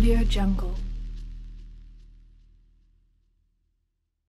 Audiojungle.